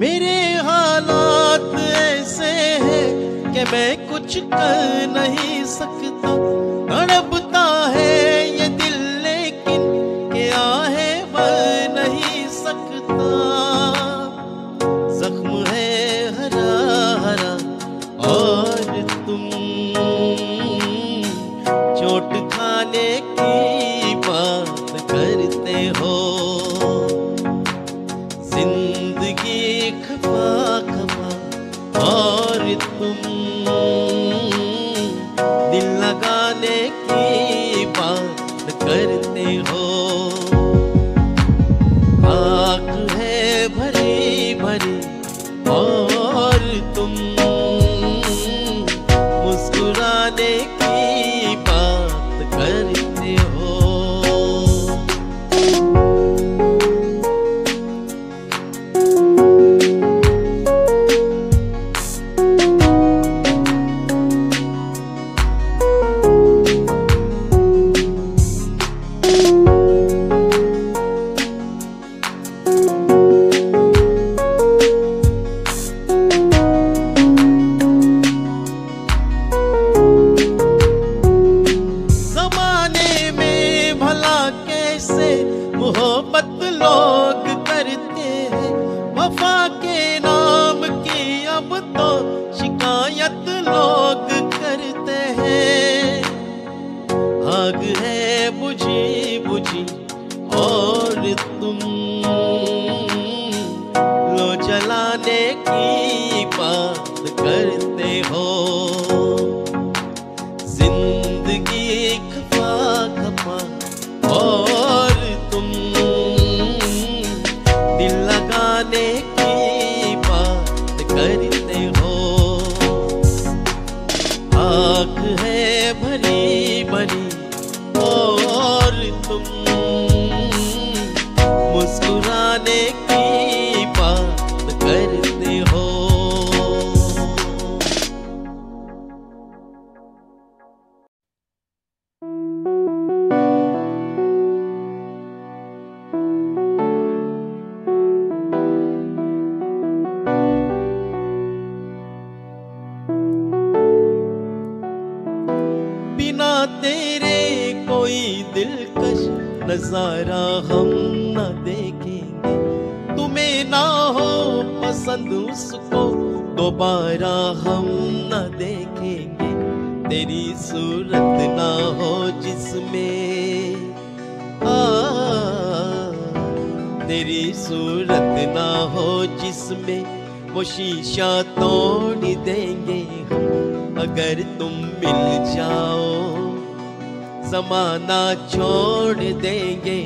मेरे हालात ऐसे हैं कि मैं कुछ कर नहीं सकता। तड़पता है ये दिल लेकिन क्या है भर नहीं सकता। जख्म है हरा हरा और तुम चोट खाने की बात करते हो। जिंदगी खपा खपा और तुम दिल लगाने की बात करते हो। आँख है भरी भरी और तुम मुस्कुराने की बात करते हो। मोहब्बत लोग करते हैं वफा के नाम की, अब तो शिकायत लोग करते हैं। आग है बुझी बुझी और तुम लो जलाने की बात करते हो। जिंदगी खपा खपा और तुम दिल लगाने की बात करते हो। आँख है भरी भरी और तुम मुस्कुराने की बात करते हो। तेरे कोई दिलकश नजारा हम न देखेंगे। तुम्हें ना हो पसंद उसको दोबारा हम न देखेंगे। तेरी सूरत ना हो जिसमें तेरी सूरत ना हो जिसमें वो शीशा तोड़ देंगे हम। अगर तुम मिल जाओ ज़माना छोड़ देंगे।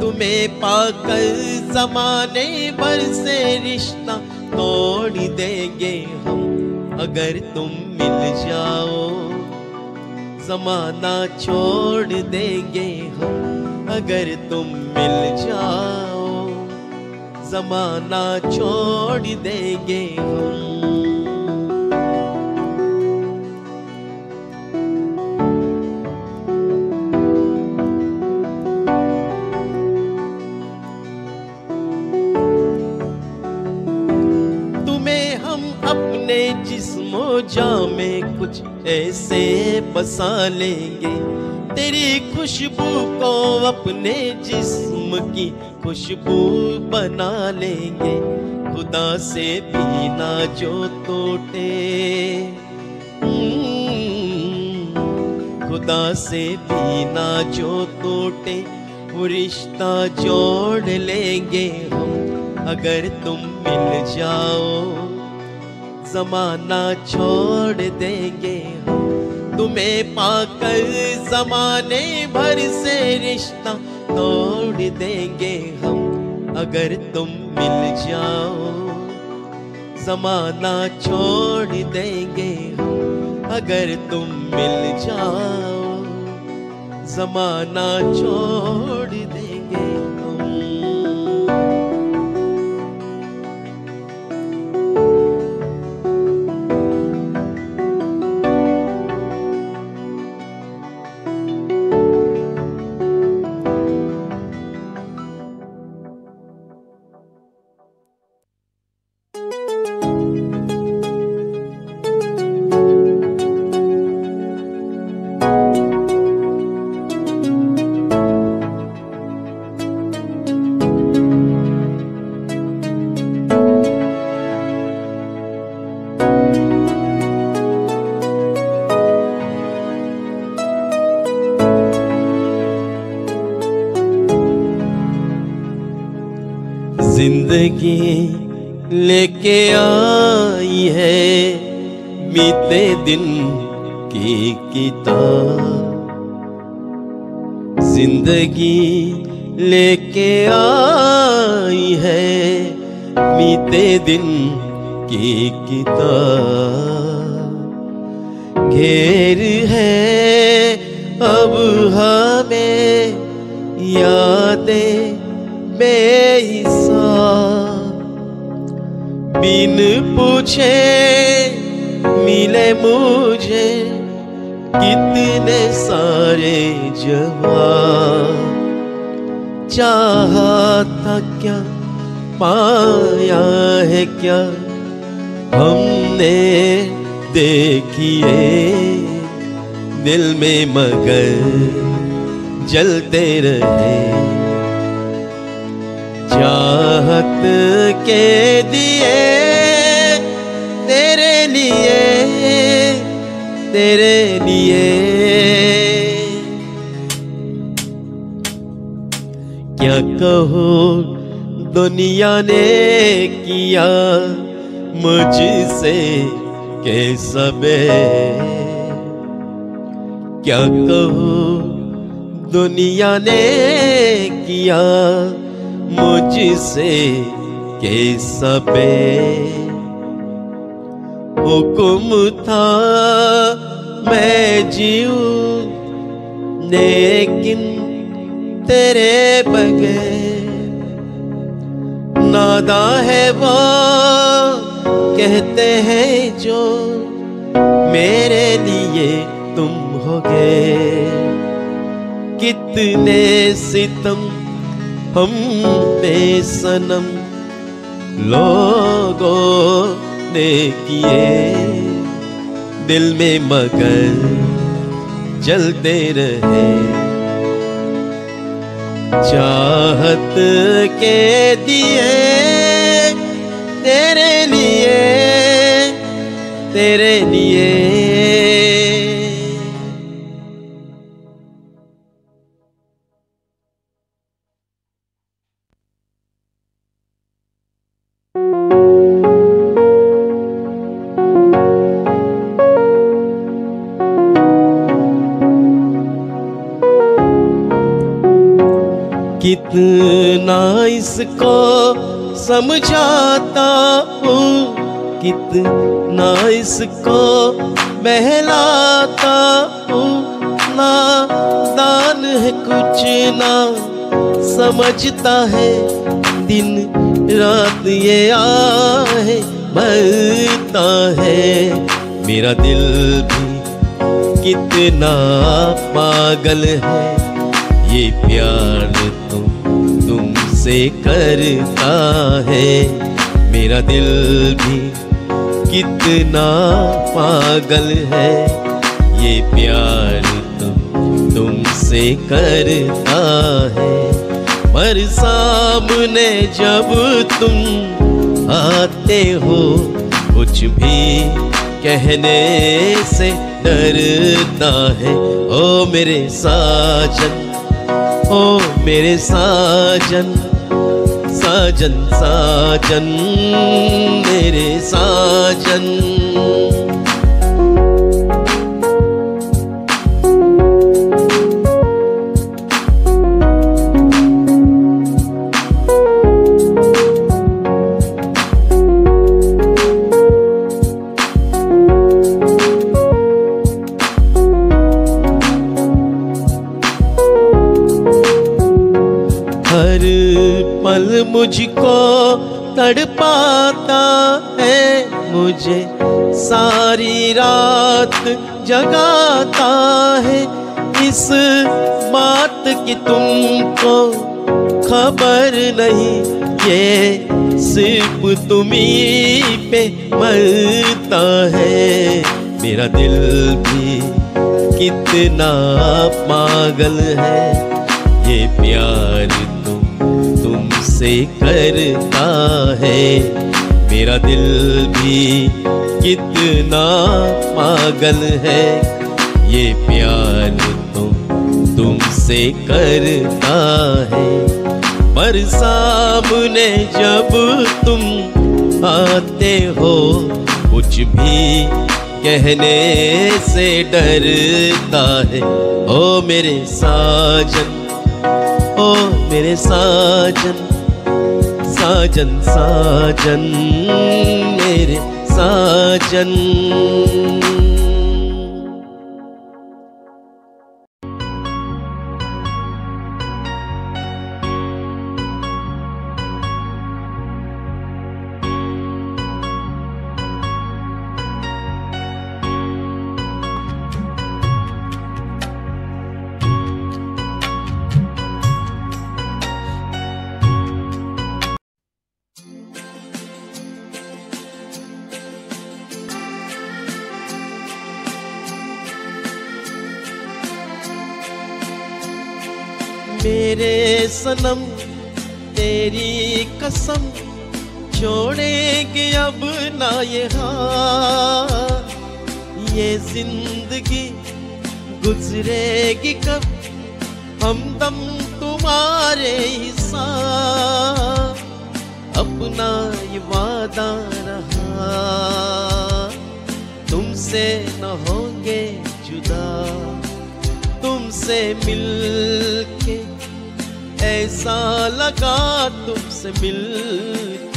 तुम्हें पाकर ज़माने भर से रिश्ता तोड़ देंगे हम। अगर तुम मिल जाओ ज़माना छोड़ देंगे हम। अगर तुम मिल जाओ ज़माना छोड़ देंगे हम। अपने जिस्मो जान में कुछ ऐसे बसा लेंगे। तेरी खुशबू को अपने जिस्म की खुशबू बना लेंगे। खुदा से भी ना जो टूटे खुदा से भी ना जो टूटे वो रिश्ता जोड़ लेंगे हम। अगर तुम मिल जाओ ज़माना छोड़ देंगे। तुम्हें पाकर ज़माने भर से रिश्ता तोड़ देंगे हम। अगर तुम मिल जाओ ज़माना छोड़ देंगे हम। अगर तुम मिल जाओ ज़माना छोड़ देंगे हम। जिंदगी लेके आई है बीते दिन की किताब। जिंदगी लेके आई है बीते दिन की किताब। घेर है अब हमें यादें बेहिसाब, बिन पूछे मिले मुझे कितने सारे जवाब। चाहा था क्या पाया है क्या हमने, देखिए दिल में मगर जलते रहे। चाहत के दिए तेरे लिए, तेरे लिए क्या कहो दुनिया ने किया मुझसे के सबे। क्या कहो दुनिया ने किया मुझसे के सबे। हुक्म था मैं जीऊं लेकिन तेरे बगैर। नादा है वो कहते हैं जो मेरे लिए तुम हो गए। कितने सितम हमने सनम लोगों ने किए, दिल में मगर जलते रहे। चाहत के दिए तेरे लिए, तेरे लिए। कितना इसको समझाता हूँ, कितना इसको बहलाता हूँ। नादान है कुछ ना समझता है, दिन रात ये आहे मरता है। मेरा दिल भी कितना पागल है, ये प्यार तो तुमसे करता है। मेरा दिल भी कितना पागल है, ये प्यार तो तुमसे करता है। पर सामने जब तुम आते हो कुछ भी कहने से डरता है। ओ मेरे साजन, ओ मेरे साजन, साजन साजन मेरे साजन। मुझको तड़पाता है, मुझे सारी रात जगाता है। इस बात की तुमको खबर नहीं, ये सिर्फ तुम्हीं पे मरता है। मेरा दिल भी कितना पागल है, ये प्यार से करता है। मेरा दिल भी कितना पागल है, ये प्यार तो तुमसे करता है। पर सामने जब तुम आते हो कुछ भी कहने से डरता है। ओ मेरे साजन, ओ मेरे साजन, साजन साजन मेरे साजन। मेरे सनम तेरी कसम छोड़ेंगे अब ना ये हां, ये जिंदगी गुजरेगी कब हमदम तुम्हारे ही साथ। अपना ये वादा रहा तुमसे न होंगे जुदा, तुमसे मिल के ऐसा लगा तुमसे मिल